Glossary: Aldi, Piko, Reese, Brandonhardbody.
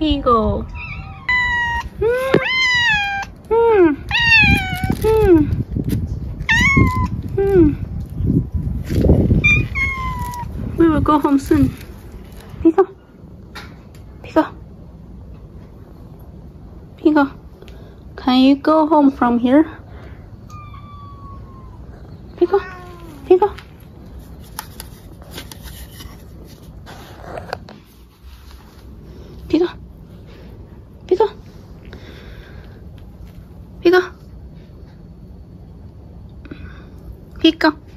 Piko. We will go home soon. Piko. Piko. Piko. Can you go home from here? Piko. Piko. Piko. Piko. Piko. Piko.